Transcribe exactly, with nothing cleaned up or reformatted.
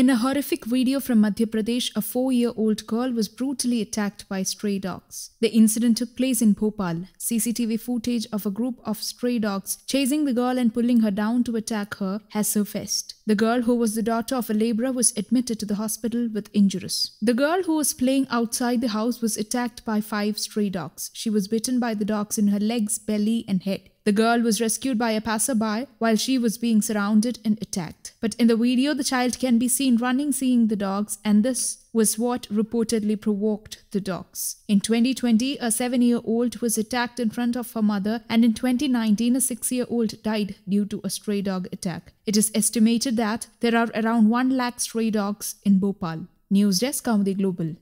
In a horrific video from Madhya Pradesh, a four-year-old girl was brutally attacked by stray dogs. The incident took place in Bhopal. C C T V footage of a group of stray dogs chasing the girl and pulling her down to attack her has surfaced. The girl, who was the daughter of a labourer, was admitted to the hospital with injuries. The girl, who was playing outside the house, was attacked by five stray dogs. She was bitten by the dogs in her legs, belly and head. The girl was rescued by a passerby while she was being surrounded and attacked. But in the video, the child can be seen running, seeing the dogs, and this was what reportedly provoked the dogs. In twenty twenty, a seven-year-old was attacked in front of her mother, and in twenty nineteen, a six-year-old died due to a stray dog attack. It is estimated that there are around one lakh stray dogs in Bhopal. News Desk, Kaumudy Global.